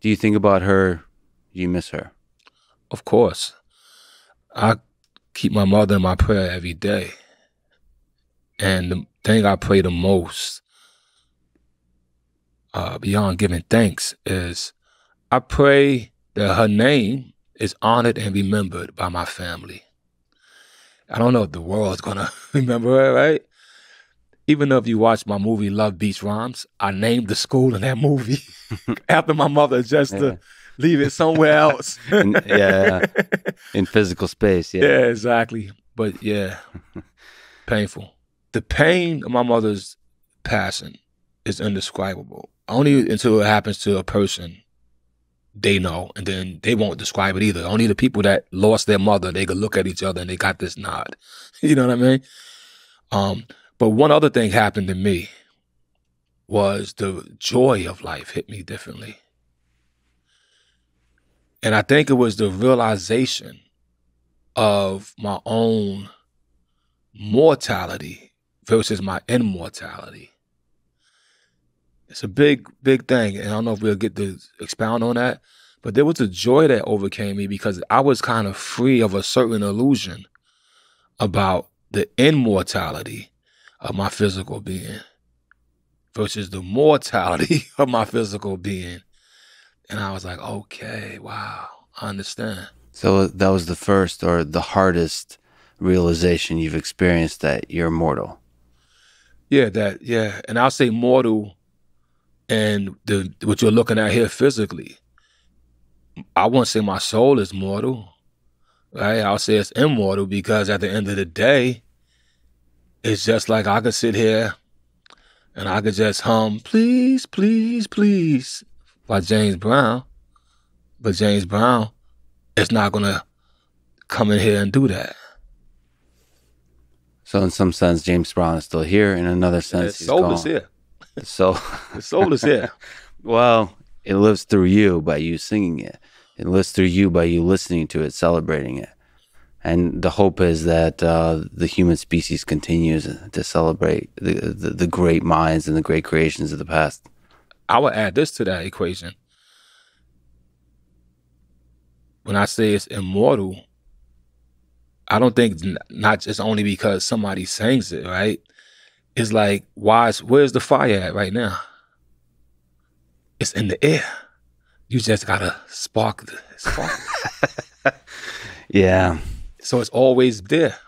Do you think about her? Do you miss her? Of course. I keep my mother in my prayer every day. And the thing I pray the most, beyond giving thanks, is I pray that her name is honored and remembered by my family. I don't know if the world's gonna remember her, right? Even though if you watch my movie, Love Beats Rhymes, I named the school in that movie after my mother just to leave it somewhere else. In physical space, yeah, exactly. But yeah, painful. The pain of my mother's passing is indescribable. Only until it happens to a person they know, and then they won't describe it either. Only the people that lost their mother, they could look at each other and they got this nod. You know what I mean? But one other thing happened to me was the joy of life hit me differently. And I think it was the realization of my own mortality versus my immortality. It's a big, big thing. And I don't know if we'll get to expound on that, but there was a joy that overcame me because I was kind of free of a certain illusion about the immortality of my physical being versus the mortality of my physical being. And I was like, okay, wow, I understand. So that was the first or the hardest realization you've experienced that you're mortal. Yeah, that, yeah. And I'll say mortal and what you're looking at here physically. I won't say my soul is mortal, right? I'll say it's immortal because at the end of the day, it's just like I could sit here and I could just hum, please, please, please, by James Brown. But James Brown is not going to come in here and do that. So in some sense, James Brown is still here. In another sense, his soul is here. The soul is here. Well, it lives through you by you singing it. It lives through you by you listening to it, celebrating it. And the hope is that the human species continues to celebrate the great minds and the great creations of the past. I would add this to that equation. When I say it's immortal, I don't think not just only because somebody sings it, right? It's like, where's the fire at right now? It's in the air. You just gotta spark. Yeah. So it's always there.